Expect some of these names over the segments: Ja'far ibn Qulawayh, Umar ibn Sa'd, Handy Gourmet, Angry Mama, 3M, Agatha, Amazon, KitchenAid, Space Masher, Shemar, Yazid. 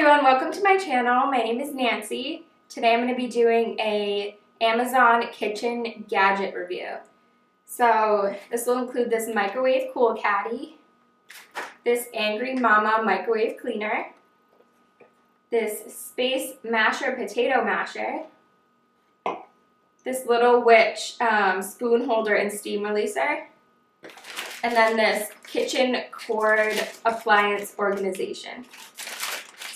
everyone, welcome to my channel. My name is Nancy. Today I'm going to be doing an Amazon kitchen gadget review. So this will include this microwave cool caddy, this Angry Mama microwave cleaner, this Space Masher potato masher, this Little Witch spoon holder and steam releaser, and then this kitchen cord appliance organization.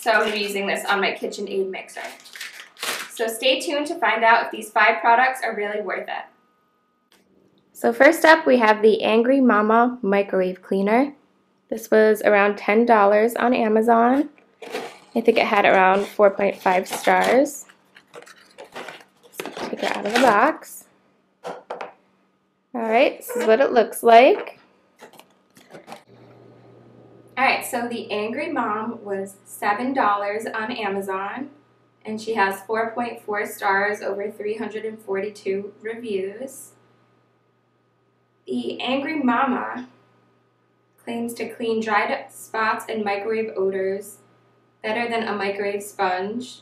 So I'm going to be using this on my KitchenAid mixer. So stay tuned to find out if these 5 products are really worth it. So first up we have the Angry Mama microwave cleaner. This was around $10 on Amazon. I think it had around 4.5 stars. Let's take it out of the box. Alright, this is what it looks like. Alright, so the Angry Mom was $7 on Amazon, and she has 4.4 stars over 342 reviews. The Angry Mama claims to clean dried up spots and microwave odors better than a microwave sponge.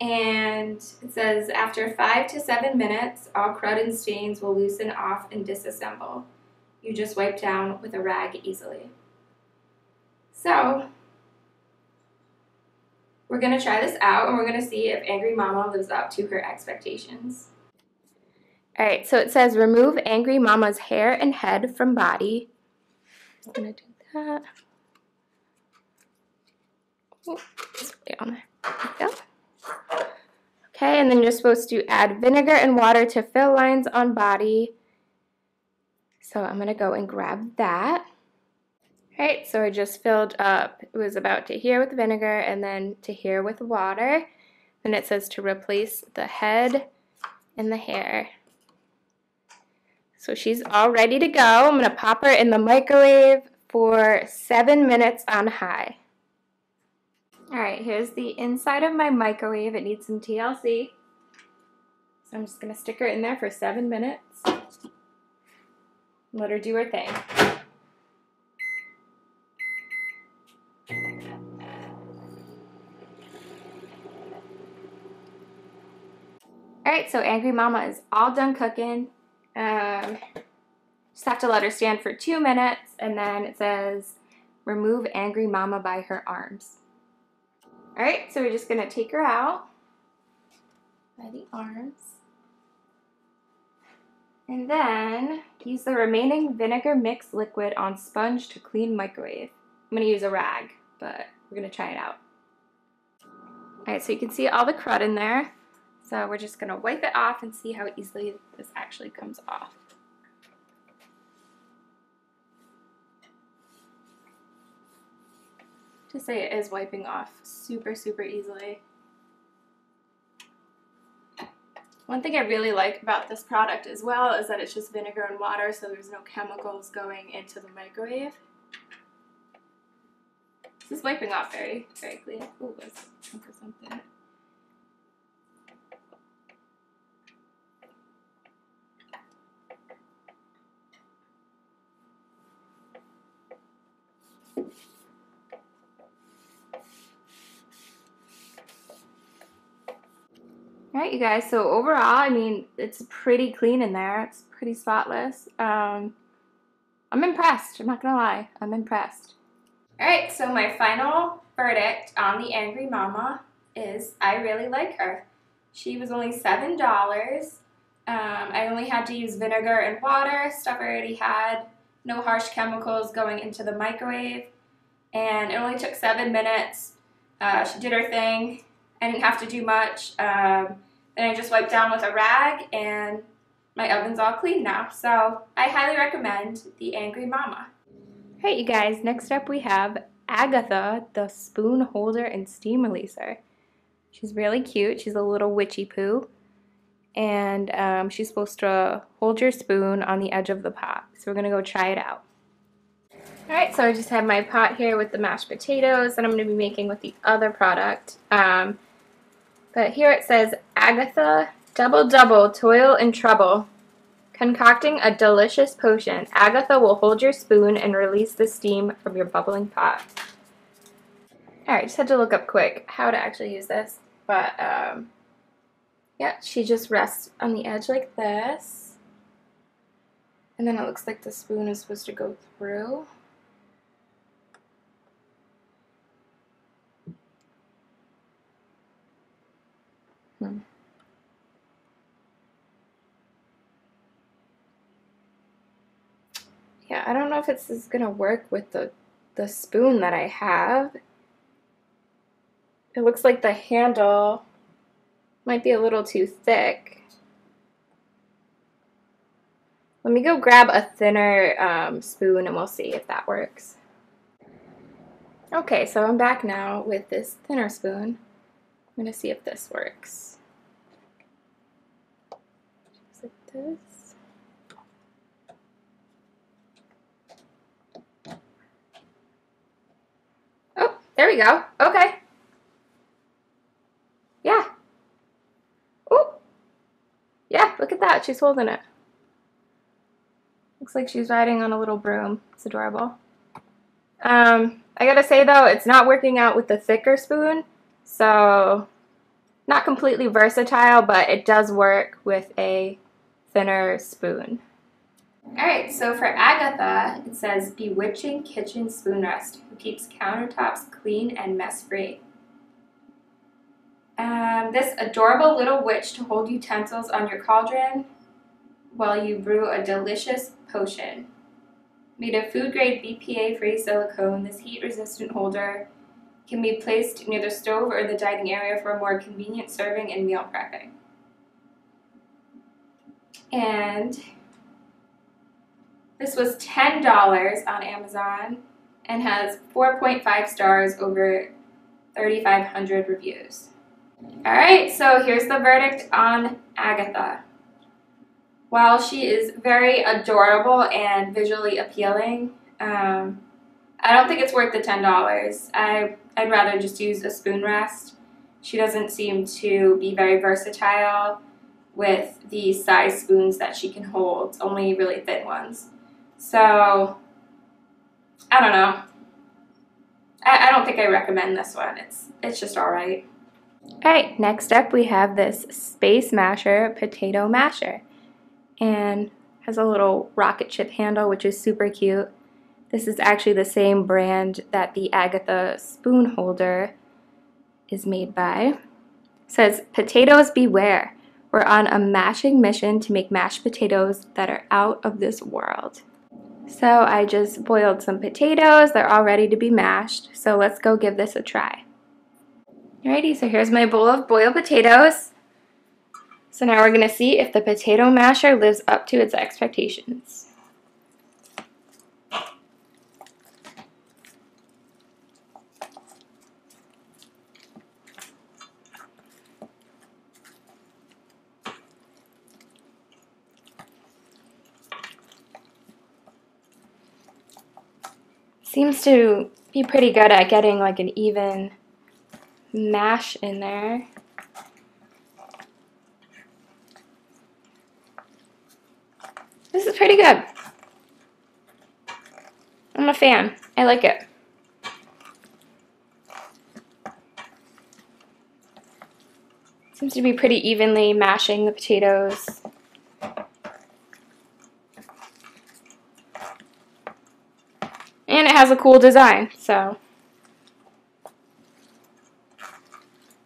And it says, after 5 to 7 minutes, all crud and stains will loosen off and disassemble. You just wipe down with a rag easily. So, we're going to try this out and we're going to see if Angry Mama lives up to her expectations. Alright, so it says remove Angry Mama's hair and head from body. I'm going to do that. Oh, it's way on there. There we go. Okay, and then you're supposed to add vinegar and water to fill lines on body. So I'm going to go and grab that. Alright, so I just filled up, it was about to here with vinegar and then to here with water. And it says to replace the head and the hair. So she's all ready to go. I'm going to pop her in the microwave for 7 minutes on high. Alright, here's the inside of my microwave. It needs some TLC. So I'm just going to stick her in there for 7 minutes. Let her do her thing. Alright, so Angry Mama is all done cooking. Just have to let her stand for 2 minutes, and then it says remove Angry Mama by her arms. Alright, so we're just going to take her out by the arms, and then use the remaining vinegar mix liquid on sponge to clean microwave. I'm going to use a rag, but we're going to try it out. Alright, so you can see all the crud in there. So we're just going to wipe it off and see how easily this actually comes off. To say it is wiping off super easily. One thing I really like about this product as well is that it's just vinegar and water, so there's no chemicals going into the microwave. This is wiping off very clean. Ooh, that's for something. Alright, you guys, so overall, I mean, it's pretty clean in there. It's pretty spotless. I'm impressed. I'm not going to lie. I'm impressed. Alright, so my final verdict on the Angry Mama is I really like her. She was only $7. I only had to use vinegar and water, stuff I already had. No harsh chemicals going into the microwave. And it only took 7 minutes. She did her thing. I didn't have to do much. Then I just wiped down with a rag and my oven's all clean now. So I highly recommend the Angry Mama. Alright, you guys, next up we have Agatha, the spoon holder and steam releaser. She's really cute. She's a little witchy poo. And she's supposed to hold your spoon on the edge of the pot. So we're going to go try it out. Alright, so I just have my pot here with the mashed potatoes that I'm going to be making with the other product. But here it says, Agatha, double double, toil and trouble. Concocting a delicious potion, Agatha will hold your spoon and release the steam from your bubbling pot. All right, just had to look up quick how to actually use this, but yeah, she just rests on the edge like this, and then it looks like the spoon is supposed to go through. Yeah, I don't know if this is gonna work with the spoon that I have. It looks like the handle might be a little too thick. Let me go grab a thinner spoon and we'll see if that works. Okay, so I'm back now with this thinner spoon. I'm gonna see if this works. Just like this. There we go. Okay. Yeah. Oh. Yeah, look at that. She's holding it. Looks like she's riding on a little broom. It's adorable. I gotta say though, it's not working out with the thicker spoon, so not completely versatile, but it does work with a thinner spoon. Alright, so for Agatha, it says, bewitching kitchen spoon rest, who keeps countertops clean and mess-free. This adorable little witch to hold utensils on your cauldron while you brew a delicious potion. Made of food-grade BPA-free silicone, this heat-resistant holder can be placed near the stove or the dining area for more convenient serving and meal prepping. And this was $10 on Amazon and has 4.5 stars over 3,500 reviews. Alright, so here's the verdict on Agatha. While she is very adorable and visually appealing, I don't think it's worth the $10. I'd rather just use a spoon rest. She doesn't seem to be very versatile with the size spoons that she can hold, only really thin ones. So, I don't know. I don't think I recommend this one. It's just alright. Alright, next up we have this Space Masher Potato Masher. And has a little rocket ship handle, which is super cute. This is actually the same brand that the Agatha spoon holder is made by. It says, potatoes beware. We're on a mashing mission to make mashed potatoes that are out of this world. So I just boiled some potatoes, they're all ready to be mashed, so let's go give this a try. Alrighty, so here's my bowl of boiled potatoes. So now we're gonna see if the potato masher lives up to its expectations. Seems to be pretty good at getting like an even mash in there. This is pretty good. I'm a fan. I like it. Seems to be pretty evenly mashing the potatoes. And it has a cool design, so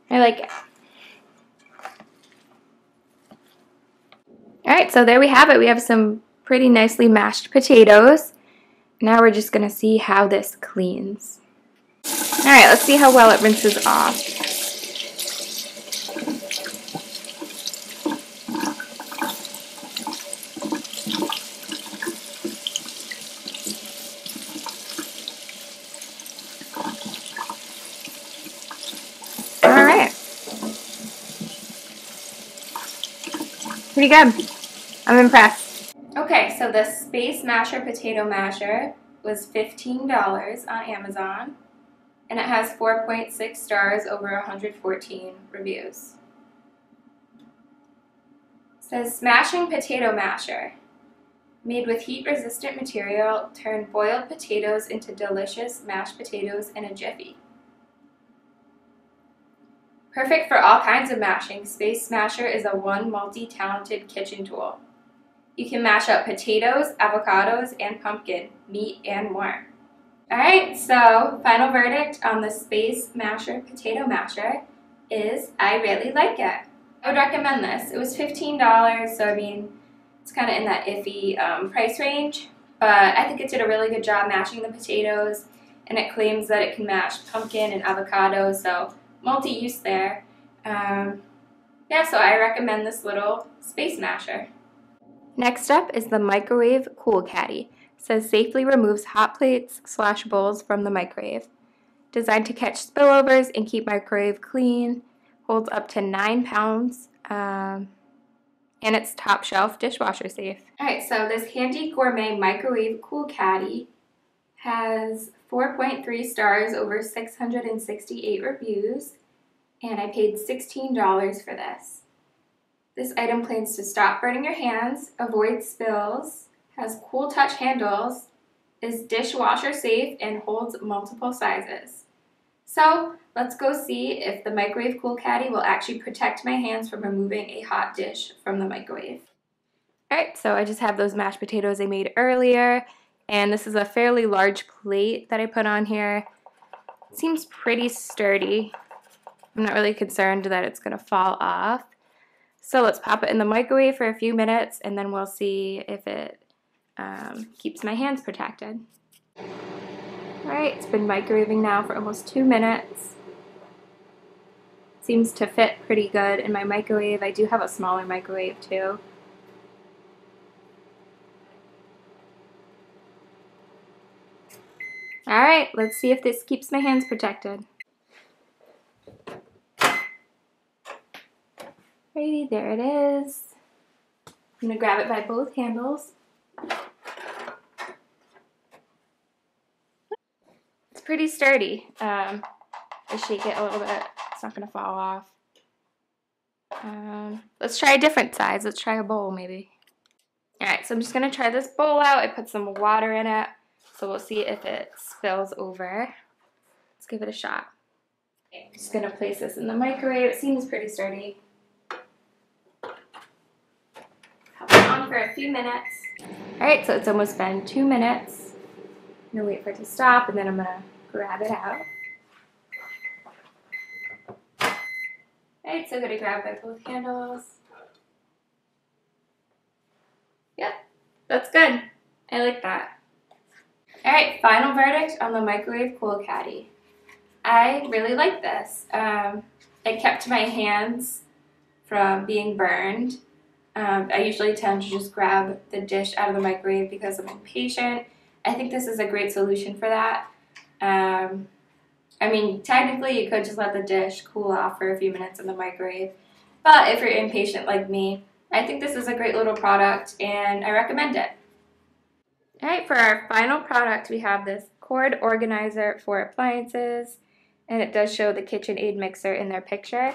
I like it. Alright, so there we have it. We have some pretty nicely mashed potatoes. Now we're just going to see how this cleans. Alright, let's see how well it rinses off. Pretty good. I'm impressed. Okay, so the Space Masher Potato Masher was $15 on Amazon, and it has 4.6 stars over 114 reviews. It says, smashing potato masher. Made with heat-resistant material, turn boiled potatoes into delicious mashed potatoes in a jiffy. Perfect for all kinds of mashing, Space Masher is a multi-talented kitchen tool. You can mash up potatoes, avocados, and pumpkin, meat, and more. Alright, so final verdict on the Space Masher Potato Masher is I really like it. I would recommend this. It was $15, so I mean, it's kind of in that iffy price range, but I think it did a really good job mashing the potatoes, and it claims that it can mash pumpkin and avocado, so multi-use there. Yeah, so I recommend this little Space Masher. Next up is the Microwave Cool Caddy. It says safely removes hot plates / bowls from the microwave. Designed to catch spillovers and keep microwave clean. Holds up to 9 pounds, and it's top shelf dishwasher safe. Alright, so this handy gourmet microwave cool caddy has 4.3 stars over 668 reviews, and I paid $16 for this. This item claims to stop burning your hands, avoid spills, has cool touch handles, is dishwasher safe, and holds multiple sizes. So let's go see if the Microwave Cool Caddy will actually protect my hands from removing a hot dish from the microwave. Alright, so I just have those mashed potatoes I made earlier, and this is a fairly large plate that I put on here. It seems pretty sturdy. I'm not really concerned that it's going to fall off. So let's pop it in the microwave for a few minutes, and then we'll see if it keeps my hands protected. Alright, it's been microwaving now for almost 2 minutes. Seems to fit pretty good in my microwave. I do have a smaller microwave too. Alright, let's see if this keeps my hands protected. Alrighty, there it is. I'm gonna grab it by both handles. Pretty sturdy. I shake it a little bit. It's not gonna fall off. Let's try a different size. Let's try a bowl maybe. Alright, so I'm just gonna try this bowl out. I put some water in it, so we'll see if it spills over. Let's give it a shot. I'm just gonna place this in the microwave. It seems pretty sturdy. Pop it on for a few minutes. Alright, so it's almost been 2 minutes. I'm gonna wait for it to stop, and then I'm gonna grab it out. Alright, so I'm going to grab by both handles. Yep, that's good. I like that. Alright, final verdict on the Microwave Cool Caddy. I really like this. It kept my hands from being burned. I usually tend to just grab the dish out of the microwave because I'm impatient. I think this is a great solution for that. I mean, technically you could just let the dish cool off for a few minutes in the microwave, but if you're impatient like me, I think this is a great little product and I recommend it. Alright, for our final product we have this cord organizer for appliances, and it does show the KitchenAid mixer in their picture,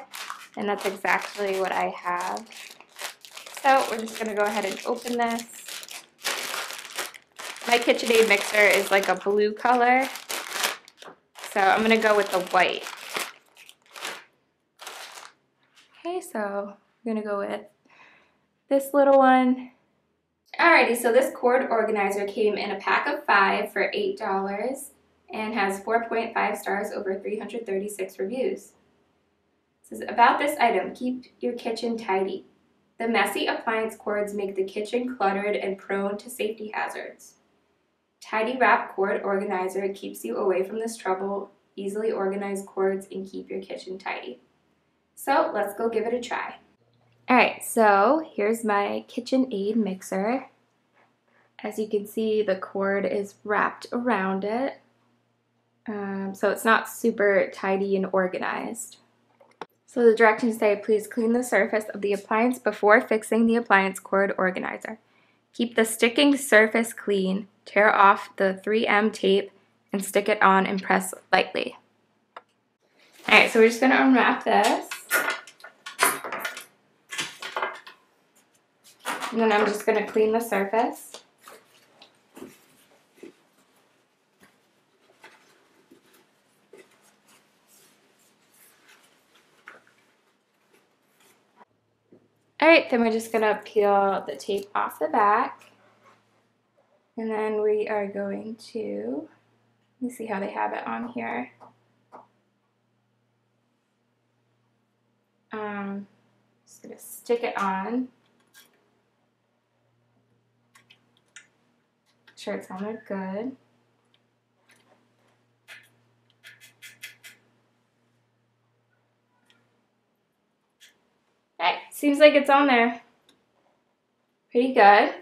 and that's exactly what I have. So we're just going to go ahead and open this. My KitchenAid mixer is like a blue color, so I'm going to go with the white. Okay, so I'm going to go with this little one. Alrighty, so this cord organizer came in a pack of 5 for $8 and has 4.5 stars over 336 reviews. It says, about this item, keep your kitchen tidy. The messy appliance cords make the kitchen cluttered and prone to safety hazards. Tidy Wrap Cord Organizer keeps you away from this trouble. Easily organize cords and keep your kitchen tidy. So let's go give it a try. Alright, so here's my KitchenAid mixer. As you can see, the cord is wrapped around it. So it's not super tidy and organized. So the directions say, please clean the surface of the appliance before fixing the appliance cord organizer. Keep the sticking surface clean. Tear off the 3M tape and stick it on and press lightly. Alright, so we're just going to unwrap this. And then I'm just going to clean the surface. right, then we're just going to peel the tape off the back. And then we are going to, let me see how they have it on here. Just going to stick it on. Make sure it's on there good. Alright, seems like it's on there. Pretty good.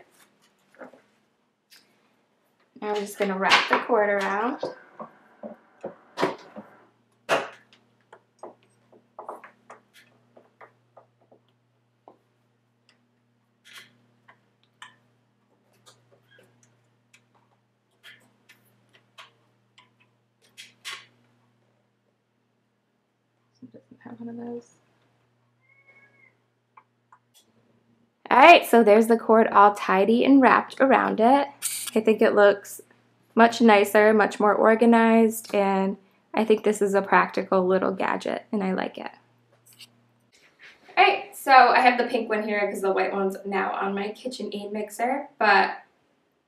Now we're just going to wrap the cord around. It doesn't have one of those. All right, so there's the cord all tidy and wrapped around it. I think it looks much nicer, much more organized, and I think this is a practical little gadget, and I like it. All right, so I have the pink one here because the white one's now on my KitchenAid mixer, but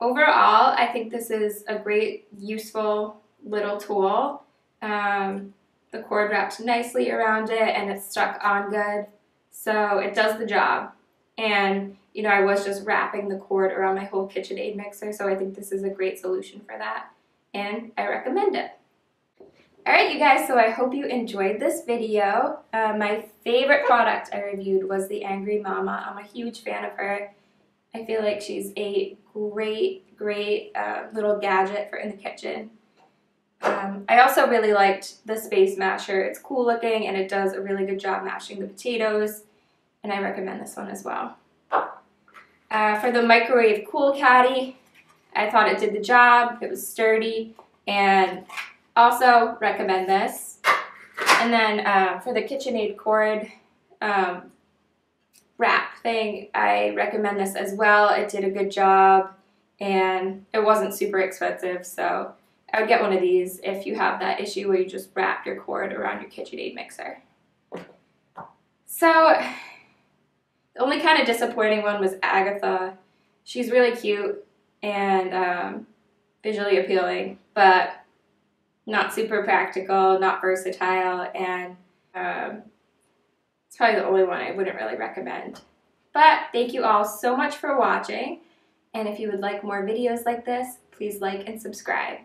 overall, I think this is a great, useful little tool. The cord wrapped nicely around it, and it's stuck on good, so it does the job. And you know, I was just wrapping the cord around my whole KitchenAid mixer, so I think this is a great solution for that, and I recommend it. All right, you guys, so I hope you enjoyed this video. My favorite product I reviewed was the Angry Mama. I'm a huge fan of her. I feel like she's a great, great little gadget for in the kitchen. I also really liked the Space Masher. It's cool looking, and it does a really good job mashing the potatoes, and I recommend this one as well. For the microwave cool caddy, I thought it did the job. It was sturdy, and also recommend this. And then for the KitchenAid cord wrap thing, I recommend this as well. It did a good job, and it wasn't super expensive, so I would get one of these if you have that issue where you just wrap your cord around your KitchenAid mixer. So the only kind of disappointing one was Agatha. She's really cute and visually appealing, but not super practical, not versatile, and it's probably the only one I wouldn't really recommend. But thank you all so much for watching, and if you would like more videos like this, please like and subscribe.